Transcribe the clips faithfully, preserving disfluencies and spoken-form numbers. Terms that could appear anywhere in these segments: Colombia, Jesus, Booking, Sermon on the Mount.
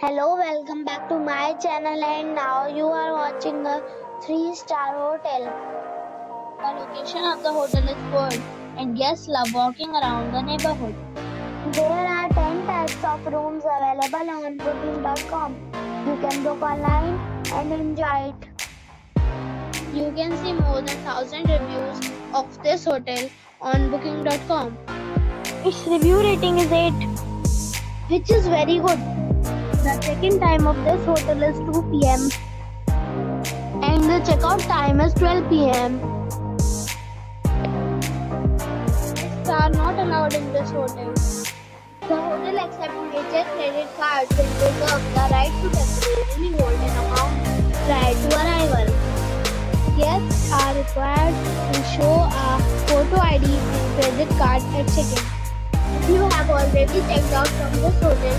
Hello, welcome back to my channel, and now you are watching a three star hotel. The location of the hotel is good and guests love walking around the neighborhood. There are ten types of rooms available on booking dot com. You can book online and enjoy it. You can see more than one thousand reviews of this hotel on booking dot com. Its review rating is eight, which is very good. The check-in time of this hotel is two p m and the checkout time is twelve p m Pets are not allowed in this hotel. The hotel accepts major credit cards and reserves the right to temporarily hold an amount prior to arrival. Guests are required to show a photo I D and credit card at check-in. If you have already checked out from this hotel,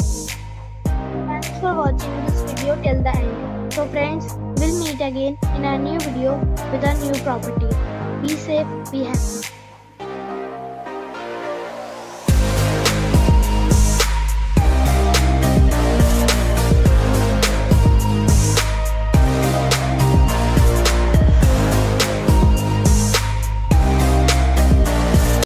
Thanks for watching this video till the end. So friends, we'll meet again in a new video with a new property. Be safe, be happy.